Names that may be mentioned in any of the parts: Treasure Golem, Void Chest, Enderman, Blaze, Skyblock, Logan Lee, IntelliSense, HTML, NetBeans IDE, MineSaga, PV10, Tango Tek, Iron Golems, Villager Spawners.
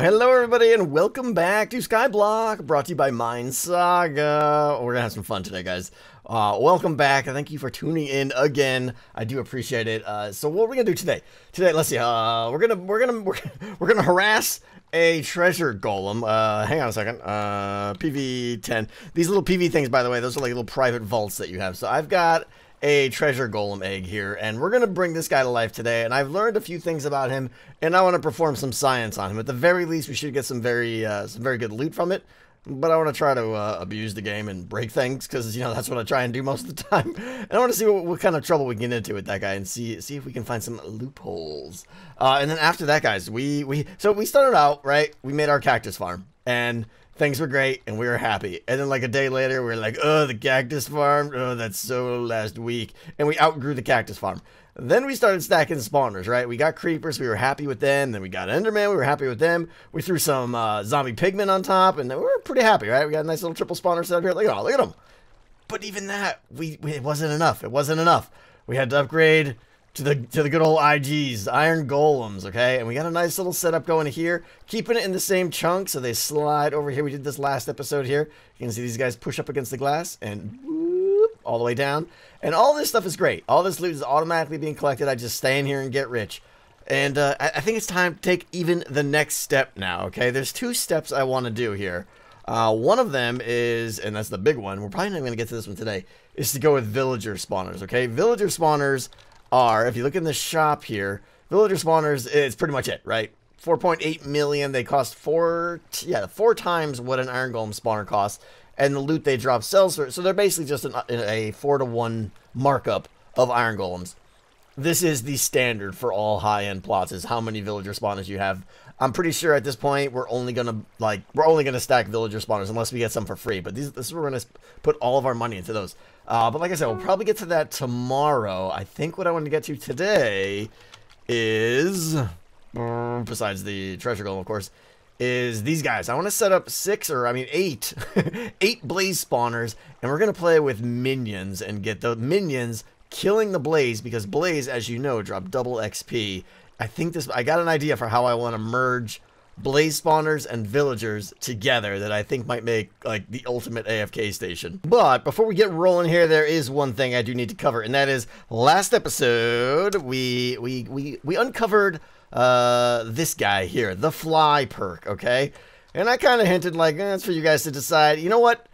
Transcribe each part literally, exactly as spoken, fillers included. hello everybody, and welcome back to Skyblock, brought to you by MineSaga. We're gonna have some fun today, guys. Uh, welcome back, and thank you for tuning in again. I do appreciate it. Uh, so what are we gonna do today? Today, let's see. Uh, we're gonna we're gonna we're, we're gonna harass a treasure golem. Uh, hang on a second. Uh, P V ten. These little P V things, by the way, those are like little private vaults that you have. So I've got a treasure golem egg here, and we're gonna bring this guy to life today. And I've learned a few things about him, and I want to perform some science on him. At the very least, we should get some very uh, some very good loot from it. But I want to try to uh, abuse the game and break things, because you know that's what I try and do most of the time. And I want to see what, what kind of trouble we can get into with that guy, and see see if we can find some loopholes. Uh, and then after that, guys, we we so we started out right. We made our cactus farm, and things were great, and we were happy. And then like a day later, we were like, oh, the cactus farm, oh, that's so last week. And we outgrew the cactus farm. Then we started stacking spawners, right? We got creepers, we were happy with them. Then we got Enderman, we were happy with them. We threw some uh, zombie pigmen on top, and then we were pretty happy, right? We got a nice little triple spawner set up here. Look at, look at them. But even that, we, we it wasn't enough. It wasn't enough. We had to upgrade to the to the good old I Gs, Iron Golems, okay? And we got a nice little setup going here, keeping it in the same chunk so they slide over here. We did this last episode here. You can see these guys push up against the glass and whoop, all the way down. And all this stuff is great. All this loot is automatically being collected. I just stay in here and get rich. And uh, I, I think it's time to take even the next step now, okay? There's two steps I want to do here. Uh, one of them is, and that's the big one, we're probably not going to get to this one today, is to go with Villager Spawners, okay? Villager Spawners are, if you look in the shop here, Villager Spawners is pretty much it, right? four point eight million, they cost four, yeah, four times what an Iron Golem spawner costs, and the loot they drop sells for, so they're basically just an, a four to one markup of Iron Golems. This is the standard for all high-end plots, is how many Villager Spawners you have. I'm pretty sure at this point we're only gonna like we're only gonna stack Villager Spawners unless we get some for free, but these this is where we're gonna put all of our money into those. Uh, but like I said, we'll probably get to that tomorrow. I think what I want to get to today is, besides the treasure golem, of course, is these guys. I want to set up six, or I mean eight, eight blaze spawners, and we're going to play with minions and get the minions killing the blaze, because blaze, as you know, drop double X P. I think this, I got an idea for how I want to merge blaze spawners and villagers together that I think might make like the ultimate A F K station. But before we get rolling here, there is one thing I do need to cover, and that is last episode we we we, we uncovered uh this guy here, the fly perk, okay? And I kind of hinted like that's eh, for you guys to decide. You know what?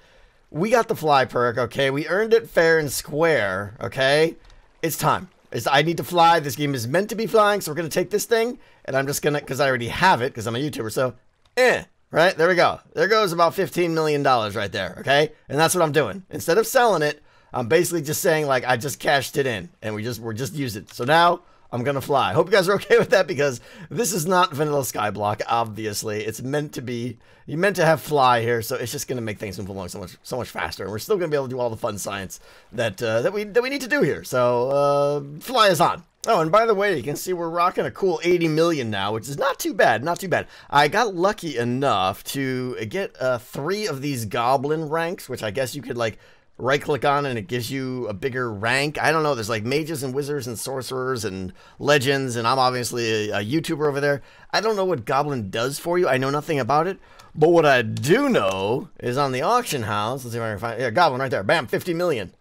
We got the fly perk, okay? We earned it fair and square, okay? It's time. I need to fly. This game is meant to be flying, so we're going to take this thing, and I'm just going to, because I already have it, because I'm a YouTuber, so, eh, right? There we go. There goes about fifteen million dollars right there, okay? And that's what I'm doing. Instead of selling it, I'm basically just saying, like, I just cashed it in, and we just, we're just using it. So now I'm going to fly. I hope you guys are okay with that, because this is not vanilla Skyblock, obviously. It's meant to be, you meant to have fly here, so it's just going to make things move along so much so much faster. And we're still going to be able to do all the fun science that uh, that we that we need to do here. So, uh, fly is on. Oh, and by the way, you can see we're rocking a cool eighty million now, which is not too bad, not too bad. I got lucky enough to get uh, three of these goblin ranks, which I guess you could, like, right-click on and it gives you a bigger rank. I don't know, there's like mages and wizards and sorcerers and legends, and I'm obviously a, a YouTuber over there. I don't know what Goblin does for you. I know nothing about it, but what I do know is on the auction house, let's see if I can find, yeah, Goblin right there, bam, fifty million.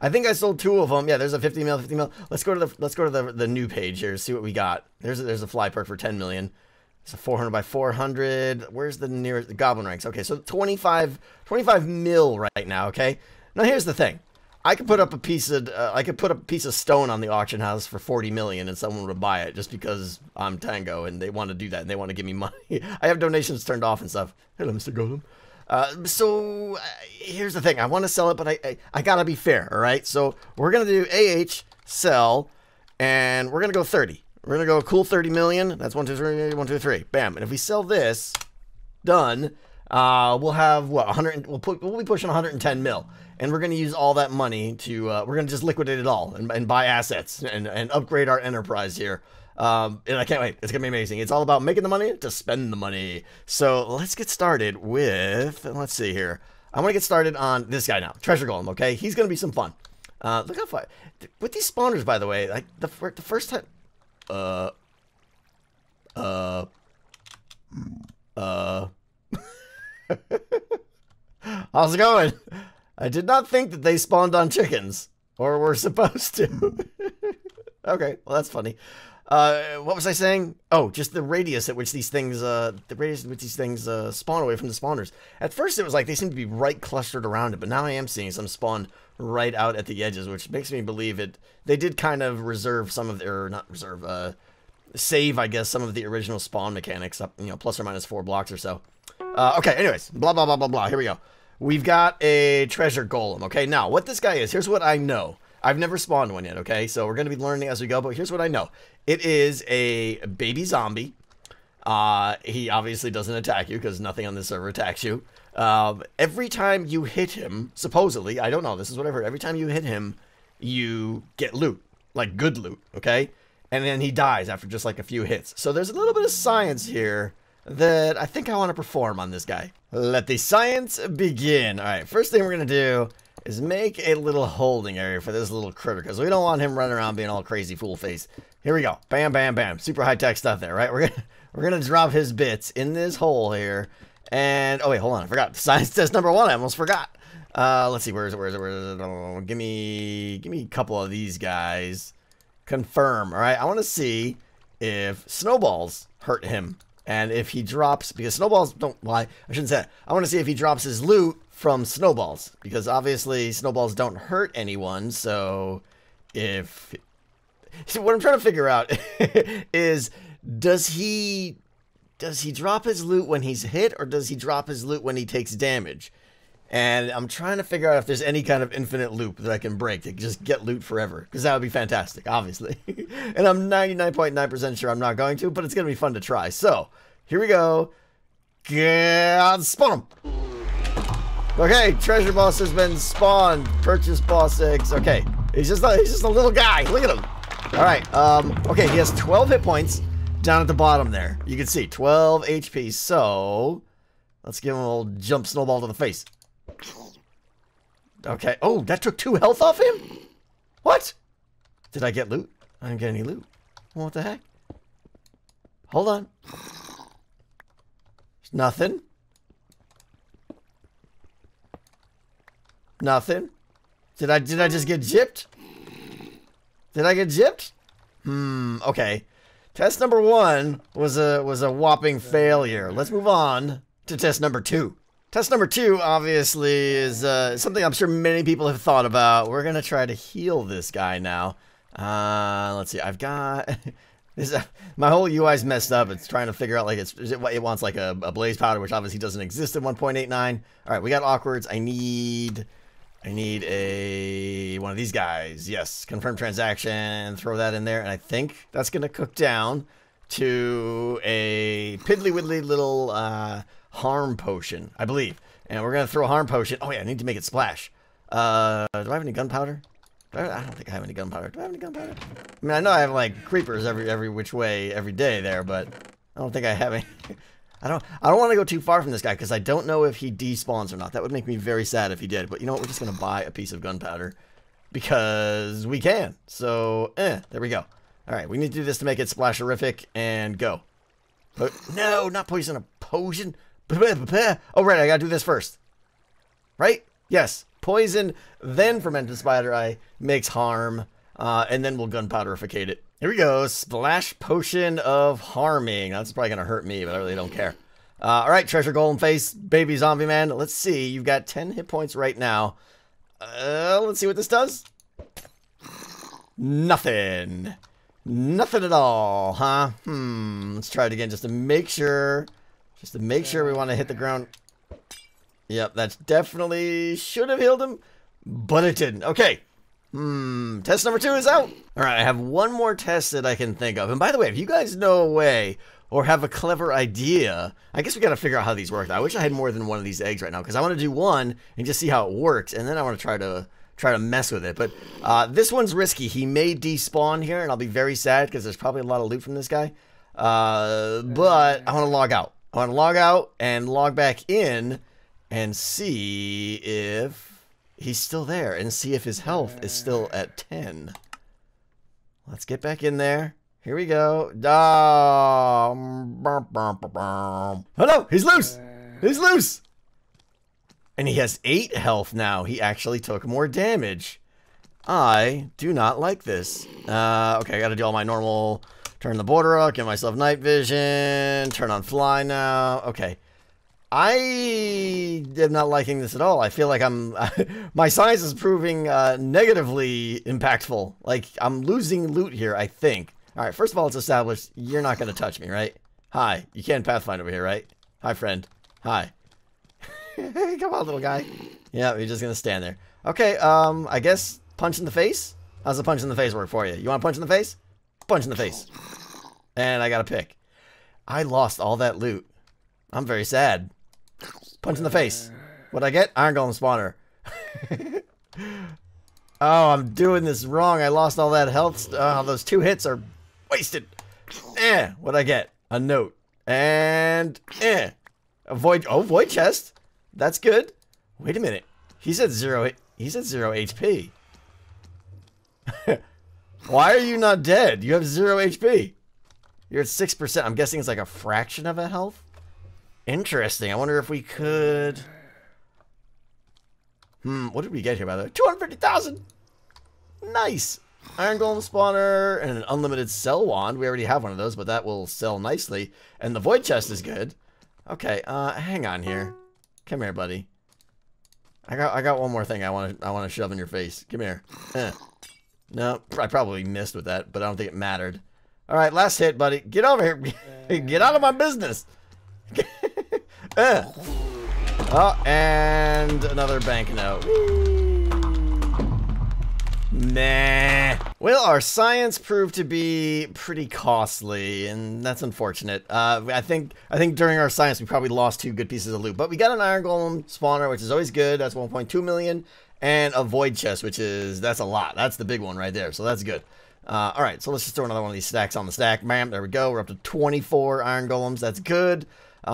I think I sold two of them. Yeah, there's a fifty mil, fifty mil. Let's go to the, let's go to the, the new page here, see what we got. There's a, there's a fly perk for ten million. It's a four hundred by four hundred. Where's the nearest? The goblin ranks. Okay, so twenty-five mil right now, okay? Now, here's the thing. I could put up a piece of, uh, I could put up a piece of stone on the auction house for forty million and someone would buy it just because I'm Tango and they want to do that and they want to give me money. I have donations turned off and stuff. Hello, Mister Golem. Uh, so, uh, here's the thing. I want to sell it, but I, I, I got to be fair, all right? So, we're going to do A H, sell, and we're going to go thirty. We're going to go a cool thirty million. That's one, two, three, one, two, three. Bam. And if we sell this, done, uh, we'll have, what, one hundred, we'll, put, we'll be pushing one hundred ten mil. And we're going to use all that money to, uh, we're going to just liquidate it all and, and buy assets and, and upgrade our enterprise here. Um, and I can't wait. It's going to be amazing. It's all about making the money to spend the money. So let's get started with, let's see here. I want to get started on this guy now, Treasure Golem, okay? He's going to be some fun. Uh, look how fun. With these spawners, by the way, like the, the first time, Uh, uh, Uh... How's it going? I did not think that they spawned on chickens. Or were supposed to. Okay, well that's funny. Uh, what was I saying? Oh, just the radius at which these things, uh, the radius at which these things uh, spawn away from the spawners. At first it was like they seemed to be right clustered around it, but now I am seeing some spawn right out at the edges, which makes me believe it. They did kind of reserve some of their, not reserve, uh, save, I guess, some of the original spawn mechanics up, you know, plus or minus four blocks or so. Uh, okay, anyways, blah, blah, blah, blah, blah, here we go. We've got a treasure golem, okay? Now, what this guy is, here's what I know. I've never spawned one yet, okay? So we're going to be learning as we go, but here's what I know. It is a baby zombie. Uh, he obviously doesn't attack you because nothing on this server attacks you. Um, every time you hit him, supposedly, I don't know, this is what I've heard. Every time you hit him, you get loot, like good loot, okay? And then he dies after just like a few hits. So there's a little bit of science here that I think I want to perform on this guy. Let the science begin. All right, first thing we're going to do is make a little holding area for this little critter because we don't want him running around being all crazy fool face. Here we go. Bam, bam, bam. Super high-tech stuff there, right? We're gonna, we're gonna drop his bits in this hole here. And, oh wait, hold on. I forgot. Science test number one. I almost forgot. Uh, let's see. Where is it? Where is it? Where is it? Oh, give me, give me a couple of these guys. Confirm, all right? I want to see if snowballs hurt him. And if he drops, because snowballs don't lie, I shouldn't say that. I want to see if he drops his loot from snowballs, because obviously snowballs don't hurt anyone, so if... See, what I'm trying to figure out is, does he does he drop his loot when he's hit, or does he drop his loot when he takes damage? And I'm trying to figure out if there's any kind of infinite loop that I can break to just get loot forever, because that would be fantastic, obviously. And I'm ninety-nine point nine percent sure I'm not going to, but it's going to be fun to try. So, here we go. God, spawn him. Okay, treasure boss has been spawned. Purchase boss eggs. Okay, he's just a, he's just a little guy. Look at him. All right. Um. Okay, he has twelve hit points down at the bottom there. You can see twelve H P. So, let's give him a little jump snowball to the face. Okay. Oh, that took two health off him? What? Did I get loot? I didn't get any loot. What the heck? Hold on. There's nothing. Nothing. Did I did I just get gypped? Did I get gypped? Hmm, okay. Test number one was a was a whopping failure. Let's move on to test number two. Test number two, obviously, is uh, something I'm sure many people have thought about. We're going to try to heal this guy now. Uh, let's see. I've got... this, uh, my whole U I's messed up. It's trying to figure out, like, it's, it, it wants, like, a, a blaze powder, which obviously doesn't exist in one point eight nine. All right, we got awkwards. I need... I need a... one of these guys. Yes, confirm transaction. Throw that in there, and I think that's going to cook down to a piddly-widdly little... Uh, harm potion, I believe. And we're going to throw harm potion. Oh, yeah, I need to make it splash. Uh, do I have any gunpowder? Do I, I don't think I have any gunpowder. Do I have any gunpowder? I mean, I know I have, like, creepers every every which way every day there, but I don't think I have any. I don't I don't want to go too far from this guy because I don't know if he despawns or not. That would make me very sad if he did. But you know what? We're just going to buy a piece of gunpowder because we can. So, eh, there we go. All right, we need to do this to make it splasherific and go. But, no, not poison, a potion. Oh, right, I gotta do this first. Right? Yes. Poison, then fermented spider eye makes harm, uh, and then we'll gunpowderificate it. Here we go. Splash potion of harming. That's probably gonna hurt me, but I really don't care. Uh, all right, treasure golem face, baby zombie man. Let's see. You've got ten hit points right now. Uh, let's see what this does. Nothing. Nothing at all, huh? Hmm. Let's try it again just to make sure... Just to make sure we want to hit the ground. Yep, that's definitely should have healed him, but it didn't. Okay. Hmm. Test number two is out. All right, I have one more test that I can think of. And by the way, if you guys know a way or have a clever idea, I guess we got to figure out how these work. I wish I had more than one of these eggs right now because I want to do one and just see how it works. And then I want to try to try to mess with it. But uh, this one's risky. He may despawn here and I'll be very sad because there's probably a lot of loot from this guy. Uh, but I want to log out. I want to log out and log back in and see if he's still there and see if his health is still at ten. Let's get back in there. Here we go. Oh no, he's loose. He's loose. And he has eight health now. He actually took more damage. I do not like this. Uh, okay, I gotta do all my normal. Turn the border up, get myself night vision, turn on fly now. Okay. I am not liking this at all. I feel like I'm... my science is proving uh, negatively impactful. Like, I'm losing loot here, I think. All right, first of all, it's established you're not going to touch me, right? Hi. You can't pathfind over here, right? Hi, friend. Hi. Come on, little guy. Yeah, you're just going to stand there. Okay, um, I guess punch in the face? How's a punch in the face work for you? You want a punch in the face? Punch in the face. And I got a pick. I lost all that loot. I'm very sad. Punch in the face. What'd I get? Iron Golem spawner. Oh, I'm doing this wrong. I lost all that health. Oh, those two hits are wasted. Eh. What'd I get? A note. And eh. A void. Oh, void chest. That's good. Wait a minute. He's at zero. He's at zero H P. Why are you not dead? You have zero H P. You're at six percent. I'm guessing it's like a fraction of a health. Interesting. I wonder if we could... Hmm, what did we get here, by the way? two hundred fifty thousand! Nice! Iron Golem spawner and an unlimited cell wand. We already have one of those, but that will sell nicely. And the void chest is good. Okay, uh, hang on here. Come here, buddy. I got I got one more thing I want to I want to shove in your face. Come here. Eh. No, I probably missed with that, but I don't think it mattered. All right, last hit, buddy. Get over here. Get out of my business. uh. Oh, and another banknote. Nah. Well, our science proved to be pretty costly, and that's unfortunate. Uh, I think I think during our science, we probably lost two good pieces of loot, but we got an Iron Golem spawner, which is always good. That's one point two million. And a void chest, which is, that's a lot. That's the big one right there, so that's good. Uh, all right, so let's just throw another one of these stacks on the stack. Bam, there we go. We're up to twenty-four Iron Golems. That's good. Uh,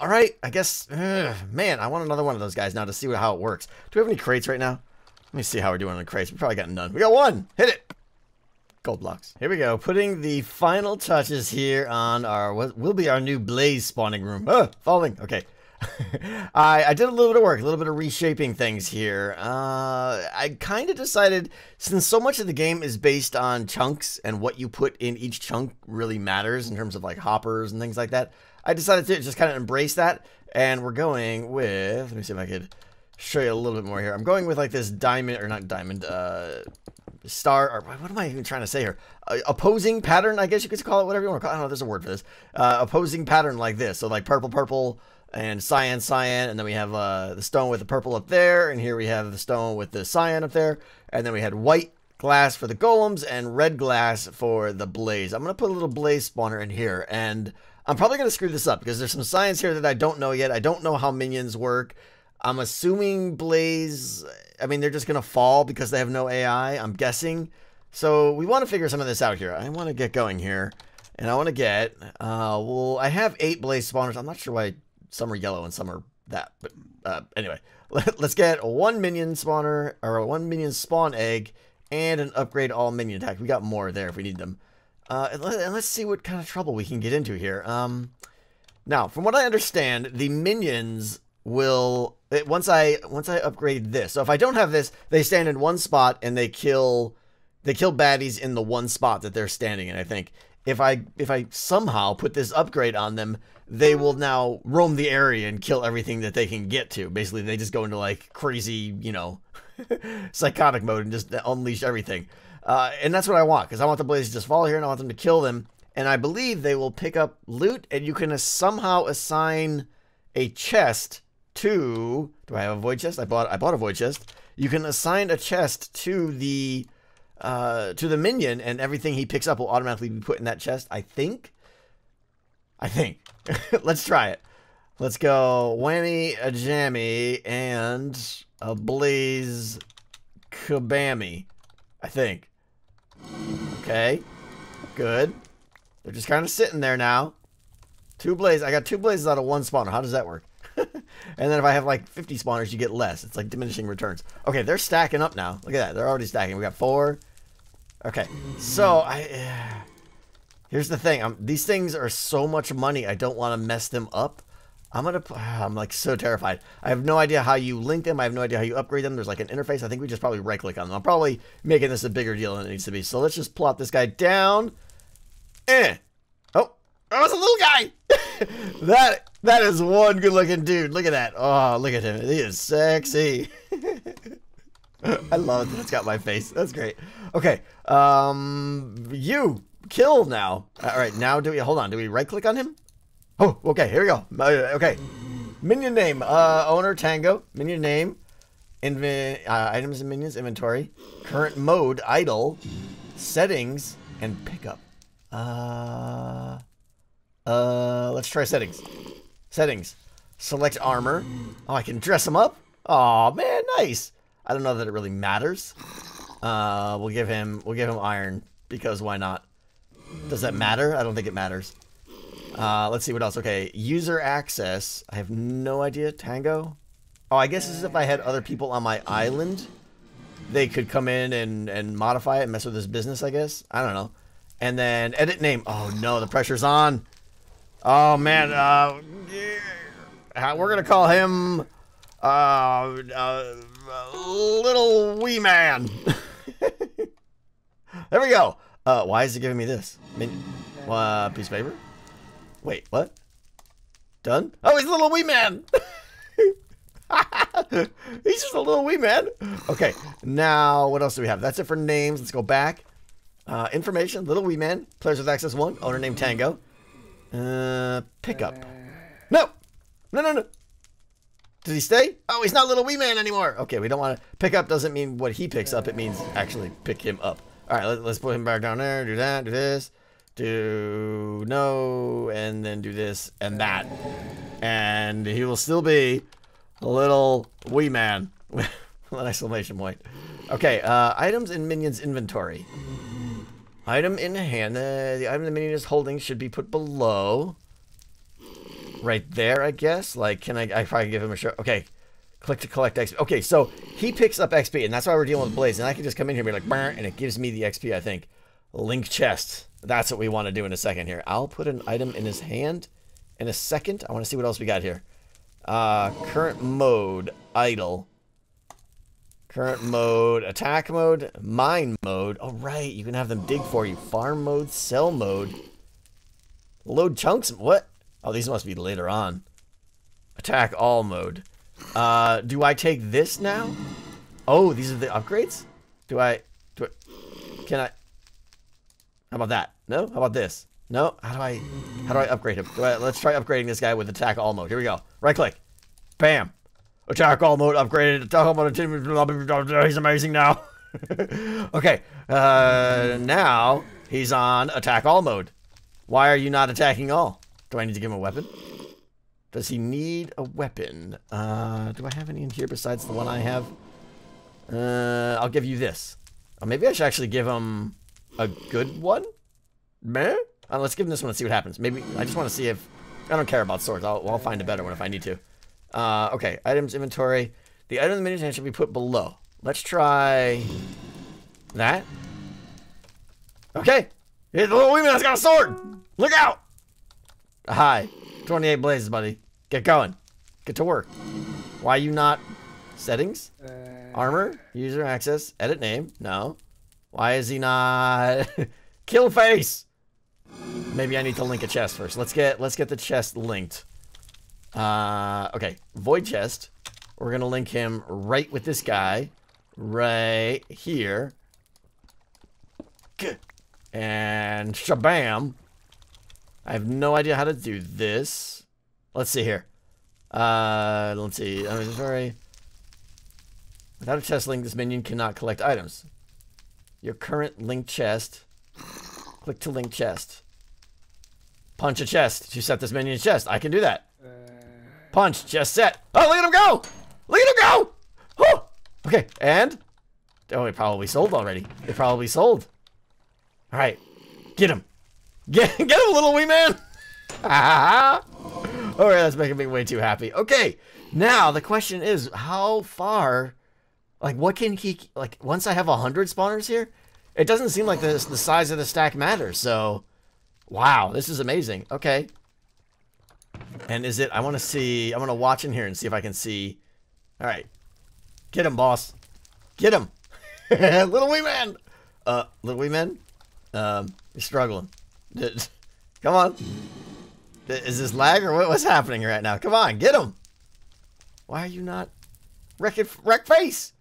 all right, I guess, ugh, man, I want another one of those guys now to see how it works. Do we have any crates right now? Let me see how we're doing on the crates. We probably got none. We got one. Hit it. Gold blocks. Here we go. Putting the final touches here on our, what will be our new Blaze spawning room. Oh, falling. Okay. I, I did a little bit of work, a little bit of reshaping things here. Uh, I kind of decided, since so much of the game is based on chunks and what you put in each chunk really matters in terms of like hoppers and things like that, I decided to just kind of embrace that. And we're going with, let me see if I could show you a little bit more here. I'm going with like this diamond, or not diamond, uh, star, or what am I even trying to say here? Uh, opposing pattern, I guess you could call it, whatever you want to call it. I don't know, there's a word for this. Uh, opposing pattern like this. So like purple, purple, and cyan, cyan, and then we have uh, the stone with the purple up there, and here we have the stone with the cyan up there, and then we had white glass for the golems and red glass for the blaze. I'm going to put a little blaze spawner in here, and I'm probably going to screw this up because there's some science here that I don't know yet. I don't know how minions work. I'm assuming blaze, I mean, they're just going to fall because they have no A I, I'm guessing. So we want to figure some of this out here. I want to get going here, and I want to get, uh, well, I have eight blaze spawners. I'm not sure why I some are yellow and some are that, but uh, anyway, let, let's get one minion spawner, or one minion spawn egg, and an upgrade all minion attack. We got more there if we need them. Uh, and, let, and let's see what kind of trouble we can get into here. Um, now, from what I understand, the minions will, it, once I once I upgrade this, so if I don't have this, they stand in one spot and they kill, they kill baddies in the one spot that they're standing in, I think. If I if I somehow put this upgrade on them, they will now roam the area and kill everything that they can get to. Basically, they just go into like crazy, you know, psychotic mode and just unleash everything. Uh, and that's what I want, because I want the Blaze to just fall here and I want them to kill them. And I believe they will pick up loot, and you can somehow assign a chest to... Do I have a void chest? I bought I bought a void chest. You can assign a chest to the... Uh, to the minion, and everything he picks up will automatically be put in that chest, I think. I think. Let's try it. Let's go whammy, a jammy, and a blaze kabammy, I think. Okay. Good. They're just kind of sitting there now. Two blazes. I got two blazes out of one spawner. How does that work? And then if I have like fifty spawners, you get less. It's like diminishing returns. Okay, they're stacking up now. Look at that. They're already stacking. We got four. Okay, so I, Here's the thing. I'm, these things are so much money. I don't want to mess them up. I'm going to... I'm like so terrified. I have no idea how you link them. I have no idea how you upgrade them. There's like an interface. I think we just probably right-click on them. I'm probably making this a bigger deal than it needs to be. So let's just plop this guy down. Eh. Oh. That was a little guy. that that is one good-looking dude. Look at that. Oh, look at him. He is sexy. I love that it's got my face. That's great. Okay. Um, you. Kill now. All right. Now do we... Hold on. Do we right-click on him? Oh, okay, here we go. Okay. Minion name, uh, owner, Tango. Minion name, inv uh, items and minions, inventory. Current mode, idle. Settings, and pickup. Uh, uh, let's try settings. Settings. Select armor. Oh, I can dress him up. Aw, man, nice. I don't know that it really matters. Uh, we'll give him, we'll give him iron, because why not? Does that matter? I don't think it matters. Uh, let's see what else. Okay, user access. I have no idea. Tango. Oh, I guess as if I had other people on my island, they could come in and and modify it and mess with this business. I guess I don't know. And then edit name. Oh no, the pressure's on. Oh man, uh, yeah. We're gonna call him uh, uh, Little Wee Man. There we go. Uh, why is it giving me this? Min uh, piece of paper. Wait, what? Done? Oh, he's a little wee man! He's just a little wee man! Okay, now what else do we have? That's it for names. Let's go back. Uh, information, little wee man. Players with access one. Owner named Tango. Uh, pickup. No! No, no, no! Did he stay? Oh, he's not little wee man anymore! Okay, we don't want to... Pickup doesn't mean what he picks up. It means actually pick him up. Alright, let, let's put him back down there. Do that, do this. Do no, and then do this and that, and he will still be a little wee man with an exclamation point. Okay, uh, items in minions inventory. Item in hand. Uh, the item the minion is holding should be put below, right there, I guess. Like, can I? I probably give him a shot. Okay, click to collect X P. Okay, so he picks up X P, and that's why we're dealing with Blaze. And I can just come in here and be like, and it gives me the X P. I think. Link chest. That's what we want to do in a second here. I'll put an item in his hand in a second. I want to see what else we got here. Uh, current mode, idle. Current mode, attack mode, mine mode. All right, you can have them dig for you. Farm mode, sell mode. Load chunks, what? Oh, these must be later on. Attack all mode. Uh, do I take this now? Oh, these are the upgrades? Do I, do I, can I? How about that? No? How about this? No? How do I how do I upgrade him? Do I, let's try upgrading this guy with attack all mode. Here we go. Right click. Bam. Attack all mode upgraded. Attack all mode. He's amazing now. Okay. Uh, now he's on attack all mode. Why are you not attacking all? Do I need to give him a weapon? Does he need a weapon? Uh, do I have any in here besides the one I have? Uh, I'll give you this. Or maybe I should actually give him... a good one? Meh? Uh, let's give him this one and see what happens. Maybe, I just want to see if, I don't care about swords. I'll, I'll find a better one if I need to. Uh, okay, items, inventory. The item in the minion hand should be put below. Let's try that. Okay. Hey, the little woman has got a sword. Look out. Hi. twenty-eight blazes, buddy. Get going. Get to work. Why you not? Settings? Armor? User access? Edit name? No. Why is he not kill face? Maybe I need to link a chest first. Let's get let's get the chest linked. Uh, okay, void chest. We're gonna link him right with this guy, right here. And shabam! I have no idea how to do this. Let's see here. Uh, let's see. I'm sorry. Without a chest link, this minion cannot collect items. Your current linked chest. Click to link chest. Punch a chest to set this minion's chest. I can do that. Punch, chest set. Oh, look at him go! Look at him go! Oh! Okay, and? Oh, it probably sold already. It probably sold. All right, get him. Get, get him, little wee man! All right, that's making me way too happy. Okay, now the question is, how far... Like, what can he... Like, once I have one hundred spawners here, it doesn't seem like the, the size of the stack matters, so... Wow, this is amazing. Okay. And is it, I want to see, I want to watch in here and see if I can see. All right. Get him, boss. Get him. Little wee man. Uh, little wee man. Um, you're struggling. Come on. Is this lag or what, what's happening right now? Come on, get him. Why are you not wreck it, wreck face?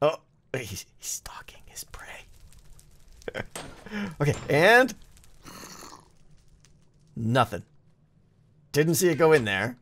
Oh, he's, he's stalking his prey. Okay, and nothing. Didn't see it go in there.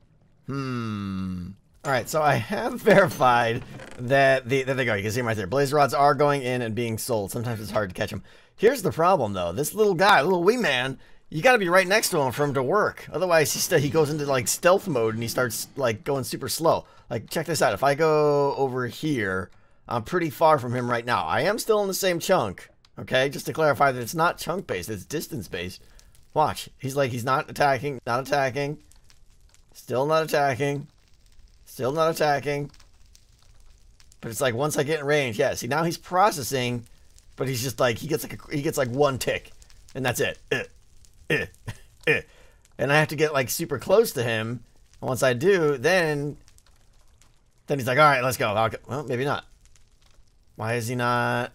Hmm. All right, so I have verified that the there they go. You can see them right there. Blaze rods are going in and being sold. Sometimes it's hard to catch them. Here's the problem, though. This little guy, little wee man, you got to be right next to him for him to work. Otherwise, he, st he goes into like stealth mode and he starts like going super slow. Like check this out. If I go over here, I'm pretty far from him right now. I am still in the same chunk. Okay, just to clarify that it's not chunk based. It's distance based. Watch. He's like, he's not attacking, not attacking, still not attacking, still not attacking. But it's like, once I get in range, yeah, see, now he's processing, but he's just like, he gets like, a, he gets like one tick and that's it. Uh, uh, uh. And I have to get like super close to him. And once I do, then, then he's like, all right, let's go. I'll go. Well, maybe not. Why is he not?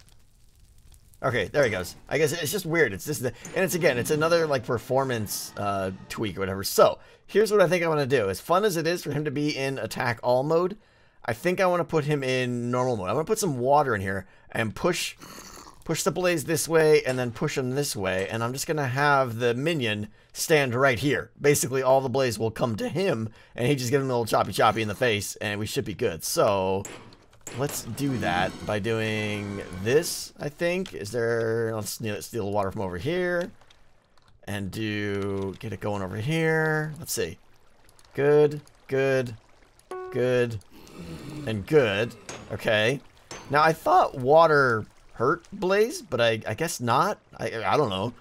Okay, there he goes. I guess it's just weird. It's just the, and it's again, it's another like performance uh, tweak or whatever. So here's what I think I want to do. As fun as it is for him to be in attack all mode, I think I want to put him in normal mode. I want to put some water in here and push, push the Blaze this way and then push him this way. And I'm just gonna have the minion stand right here. Basically, all the Blaze will come to him, and he just gives him a little choppy choppy in the face, and we should be good. So. Let's do that by doing this, I think. Is there... Let's steal the water from over here. And do... Get it going over here. Let's see. Good. Good. Good. And good. Okay. Now, I thought water hurt Blaze, but I, I guess not. I, I don't know.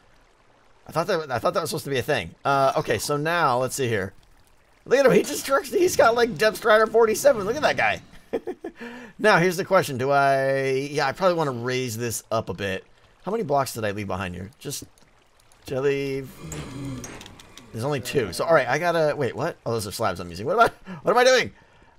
I thought, that, I thought that was supposed to be a thing. Uh, okay, so now, let's see here. Look at him. He just tricks. He's got, like, Depth Strider forty-seven. Look at that guy. Now, here's the question. Do I... Yeah, I probably want to raise this up a bit. How many blocks did I leave behind here? Just... Did I leave... There's only two. So, all right, I gotta... Wait, what? Oh, those are slabs I'm using. What am I... What am I doing?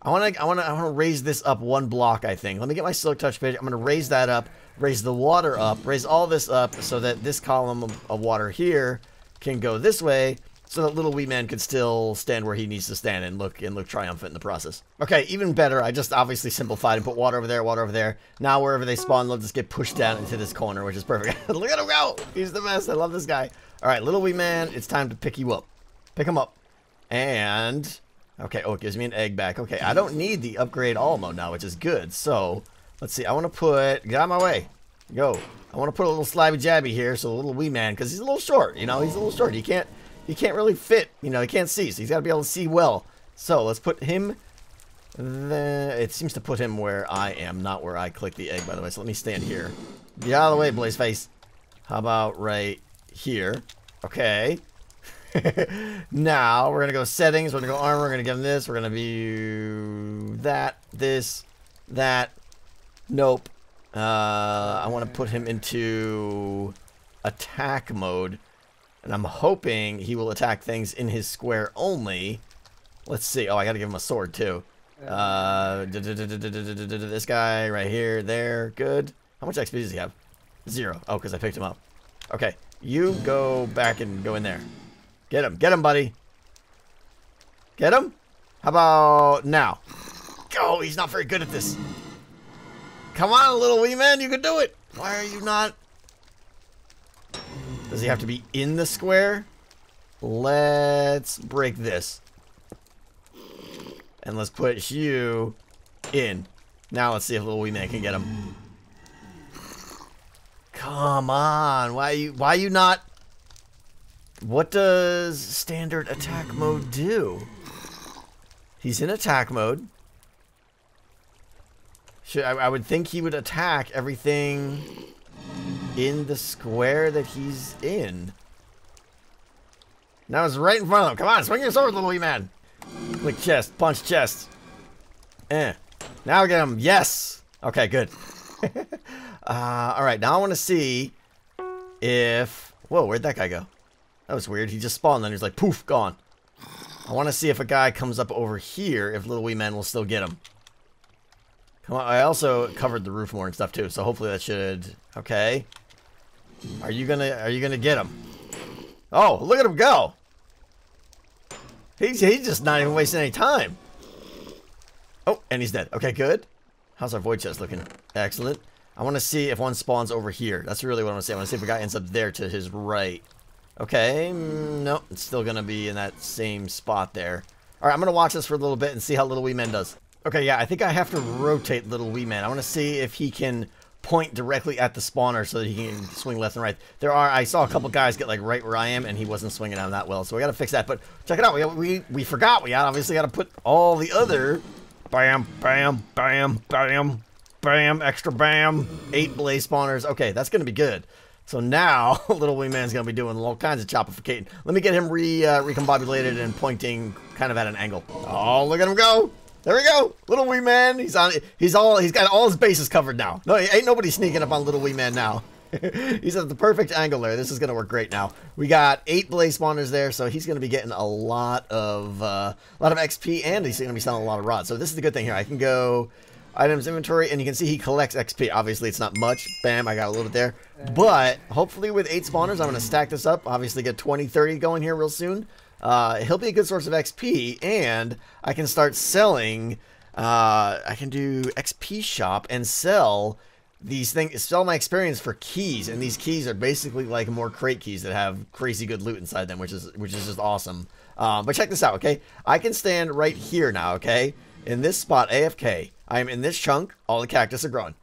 I want to I want to, I want to raise this up one block, I think. Let me get my Silk Touch page. I'm going to raise that up, raise the water up, raise all this up so that this column of, of water here can go this way. So that little wee man could still stand where he needs to stand and look and look triumphant in the process. Okay, even better. I just obviously simplified and put water over there, water over there. Now wherever they spawn, they'll just get pushed down into this corner, which is perfect. Look at him go! He's the best. I love this guy. All right, little wee man, it's time to pick you up. Pick him up. And... Okay, oh, it gives me an egg back. Okay, I don't need the upgrade all mode now, which is good. So, let's see. I want to put... Get out of my way. Go. I want to put a little slabby jabby here so the little wee man... Because he's a little short, you know? He's a little short. He can't... He can't really fit, you know, he can't see, so he's got to be able to see well. So, let's put him there. It seems to put him where I am, not where I click the egg, by the way. So, let me stand here. Get out of the way, Blaze Face. How about right here? Okay. Now, we're going to go settings, we're going to go armor, we're going to give him this, we're going to view that, this, that. Nope. Uh, I want to put him into attack mode. And I'm hoping he will attack things in his square only. Let's see. Oh, I got to give him a sword, too. Uh, this guy right here, there. Good. How much X P does he have? Zero. Oh, because I picked him up. Okay. You go back and go in there. Get him. Get him, buddy. Get him? How about now? Go. Oh, he's not very good at this. Come on, little wee man. You can do it. Why are you not... Does he have to be in the square? Let's break this. And let's put you in. Now let's see if little wee man can get him. Come on. Why you why you not? What does standard attack mode do? He's in attack mode. Should I, I would think he would attack everything in the square that he's in. Now it's right in front of him. Come on, swing your sword, little wee man. Click chest, punch chest. Eh. Now get him. Yes. Okay, good. uh, all right, now I want to see if... Whoa, where'd that guy go? That was weird. He just spawned, then he's like, poof, gone. I want to see if a guy comes up over here, if Little Wee Man will still get him. Come on, I also covered the roof more and stuff too, so hopefully that should... Okay. Are you gonna, are you gonna get him? Oh, look at him go! He's, he's just not even wasting any time. Oh, and he's dead. Okay, good. How's our void chest looking? Excellent. I want to see if one spawns over here. That's really what I want to see. I want to see if a guy ends up there to his right. Okay, nope, it's still going to be in that same spot there. All right, I'm going to watch this for a little bit and see how Little Wee Man does. Okay, yeah, I think I have to rotate Little Wee Man. I want to see if he can point directly at the spawner so that he can swing left and right. There are, I saw a couple guys get like right where I am and he wasn't swinging on that well, so we got to fix that. But check it out, we, we, we forgot. We obviously got to put all the other bam, bam, bam, bam, bam, extra bam, eight blaze spawners. Okay, that's going to be good. So now, Little Wee Man's going to be doing all kinds of chopificating. Let me get him re, uh, recombobulated and pointing kind of at an angle. Oh, look at him go. There we go. Little Wee Man. He's on. He's all. He's got all his bases covered now. No, ain't nobody sneaking up on Little Wee Man now. He's at the perfect angle there. This is going to work great now. We got eight blaze spawners there, so he's going to be getting a lot of, uh, a lot of X P, and he's going to be selling a lot of rods. So this is the good thing here. I can go... items inventory, and you can see he collects X P. Obviously, it's not much. Bam, I got a little bit there. But hopefully with eight spawners, I'm going to stack this up. Obviously, get twenty, thirty going here real soon. Uh, he'll be a good source of X P, and I can start selling. Uh, I can do X P shop and sell these things. Sell my experience for keys, and these keys are basically like more crate keys that have crazy good loot inside them, which is which is just awesome. Uh, but check this out, okay? I can stand right here now, okay? In this spot, A F K. I am in this chunk. All the cactus are growing.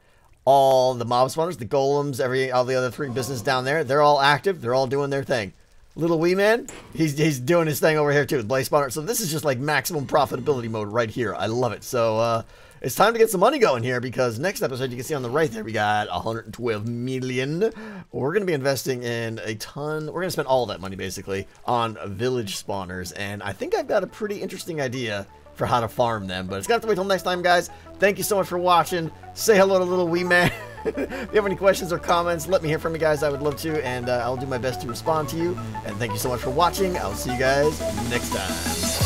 All the mob spawners, the golems, every all the other three business down there, they're all active. They're all doing their thing. Little Wee Man, he's, he's doing his thing over here too with blaze spawner. So this is just like maximum profitability mode right here. I love it. So uh, it's time to get some money going here because next episode, you can see on the right there, we got one hundred twelve million. We're going to be investing in a ton. We're going to spend all that money basically on village spawners. And I think I've got a pretty interesting idea for how to farm them, but it's gonna have to wait till next time, guys. Thank you so much for watching. Say hello to Little Wee Man. If you have any questions or comments, let me hear from you guys. I would love to, and uh, I'll do my best to respond to you. And thank you so much for watching. I'll see you guys next time.